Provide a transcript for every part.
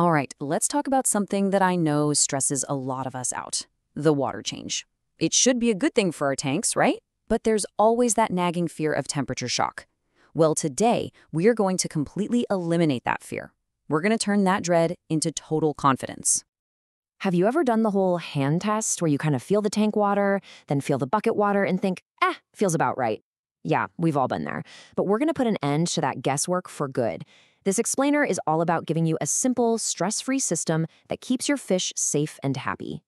All right, let's talk about something that I know stresses a lot of us out, the water change. It should be a good thing for our tanks, right? But there's always that nagging fear of temperature shock. Well, today, we are going to completely eliminate that fear. We're going to turn that dread into total confidence. Have you ever done the whole hand test where you kind of feel the tank water, then feel the bucket water and think, feels about right? Yeah, we've all been there. But we're going to put an end to that guesswork for good. This explainer is all about giving you a simple, stress-free system that keeps your fish safe and happy.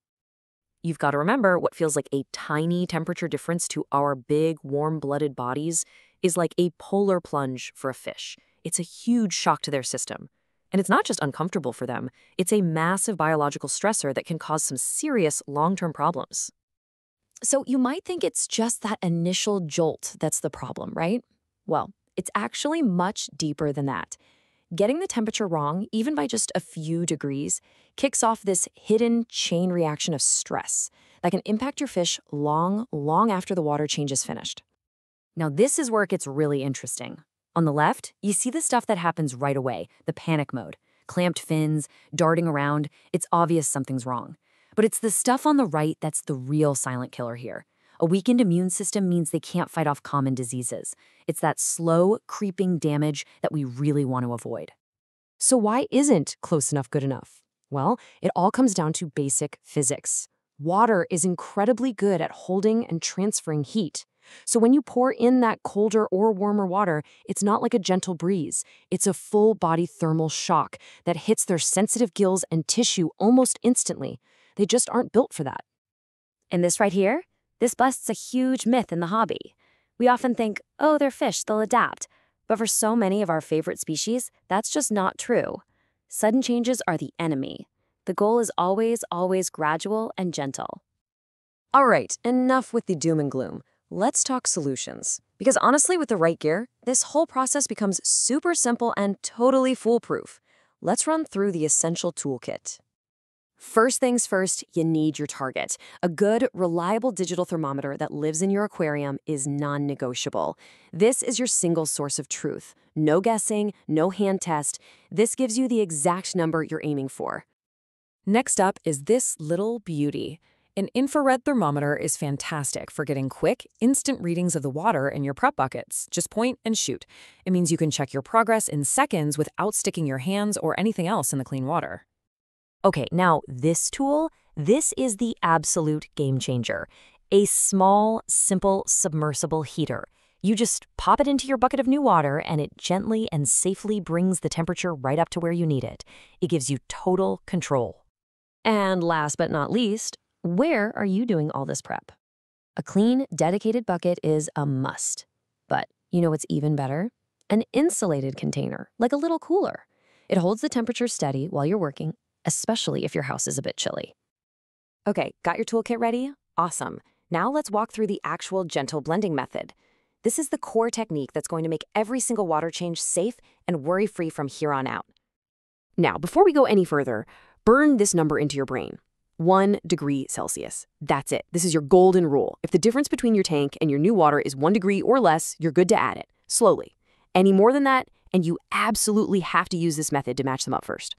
You've got to remember, what feels like a tiny temperature difference to our big, warm-blooded bodies is like a polar plunge for a fish. It's a huge shock to their system. And it's not just uncomfortable for them, it's a massive biological stressor that can cause some serious long-term problems. So you might think it's just that initial jolt that's the problem, right? Well, it's actually much deeper than that. Getting the temperature wrong, even by just a few degrees, kicks off this hidden chain reaction of stress that can impact your fish long, long after the water change is finished. Now, this is where it gets really interesting. On the left, you see the stuff that happens right away, the panic mode. Clamped fins, darting around, it's obvious something's wrong. But it's the stuff on the right that's the real silent killer here. A weakened immune system means they can't fight off common diseases. It's that slow, creeping damage that we really want to avoid. So why isn't close enough good enough? Well, it all comes down to basic physics. Water is incredibly good at holding and transferring heat. So when you pour in that colder or warmer water, it's not like a gentle breeze. It's a full-body thermal shock that hits their sensitive gills and tissue almost instantly. They just aren't built for that. And this right here, this busts a huge myth in the hobby. We often think, oh, they're fish, they'll adapt. But for so many of our favorite species, that's just not true. Sudden changes are the enemy. The goal is always, always gradual and gentle. All right, enough with the doom and gloom. Let's talk solutions. Because honestly, with the right gear, this whole process becomes super simple and totally foolproof. Let's run through the essential toolkit. First things first, you need your target. A good, reliable digital thermometer that lives in your aquarium is non-negotiable. This is your single source of truth. No guessing, no hand test. This gives you the exact number you're aiming for. Next up is this little beauty. An infrared thermometer is fantastic for getting quick, instant readings of the water in your prep buckets. Just point and shoot. It means you can check your progress in seconds without sticking your hands or anything else in the clean water. Okay, now this tool, this is the absolute game changer. A small, simple, submersible heater. You just pop it into your bucket of new water and it gently and safely brings the temperature right up to where you need it. It gives you total control. And last but not least, where are you doing all this prep? A clean, dedicated bucket is a must. But you know what's even better? An insulated container, like a little cooler. It holds the temperature steady while you're working, especially if your house is a bit chilly. Okay, got your toolkit ready? Awesome. Now let's walk through the actual gentle blending method. This is the core technique that's going to make every single water change safe and worry-free from here on out. Now, before we go any further, burn this number into your brain. 1 degree Celsius. That's it. This is your golden rule. If the difference between your tank and your new water is 1 degree or less, you're good to add it, slowly. Any more than that, and you absolutely have to use this method to match them up first.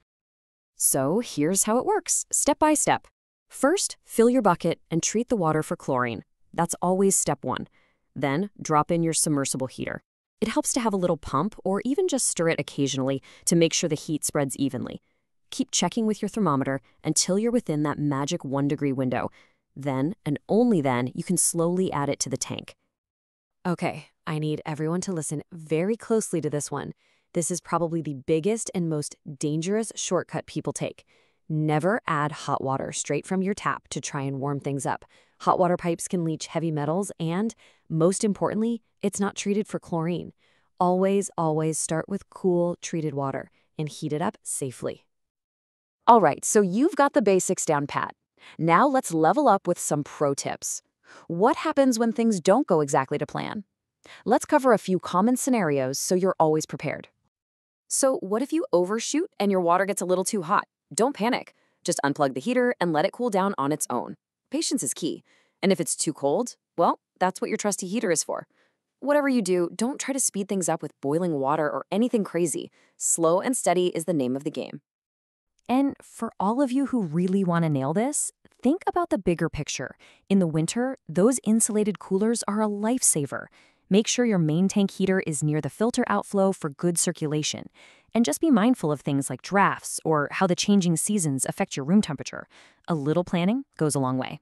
So here's how it works, step by step. First, fill your bucket and treat the water for chlorine. That's always step one. Then, drop in your submersible heater. It helps to have a little pump or even just stir it occasionally to make sure the heat spreads evenly. Keep checking with your thermometer until you're within that magic 1 degree window. Then, and only then, you can slowly add it to the tank. Okay, I need everyone to listen very closely to this one. This is probably the biggest and most dangerous shortcut people take. Never add hot water straight from your tap to try and warm things up. Hot water pipes can leach heavy metals and, most importantly, it's not treated for chlorine. Always, always start with cool, treated water and heat it up safely. All right, so you've got the basics down pat. Now let's level up with some pro tips. What happens when things don't go exactly to plan? Let's cover a few common scenarios so you're always prepared. So what if you overshoot and your water gets a little too hot? Don't panic. Just unplug the heater and let it cool down on its own. Patience is key. And if it's too cold, well, that's what your trusty heater is for. Whatever you do, don't try to speed things up with boiling water or anything crazy. Slow and steady is the name of the game. And for all of you who really want to nail this, think about the bigger picture. In the winter, those insulated coolers are a lifesaver. Make sure your main tank heater is near the filter outflow for good circulation. And just be mindful of things like drafts or how the changing seasons affect your room temperature. A little planning goes a long way.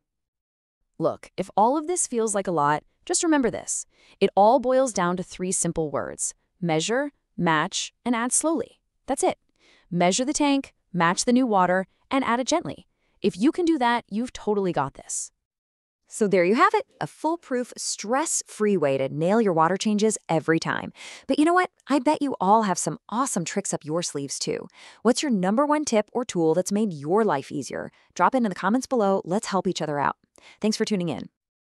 Look, if all of this feels like a lot, just remember this. It all boils down to three simple words: measure, match, and add slowly. That's it. Measure the tank, match the new water, and add it gently. If you can do that, you've totally got this. So there you have it, a foolproof, stress-free way to nail your water changes every time. But you know what? I bet you all have some awesome tricks up your sleeves too. What's your #1 tip or tool that's made your life easier? Drop it in the comments below. Let's help each other out. Thanks for tuning in.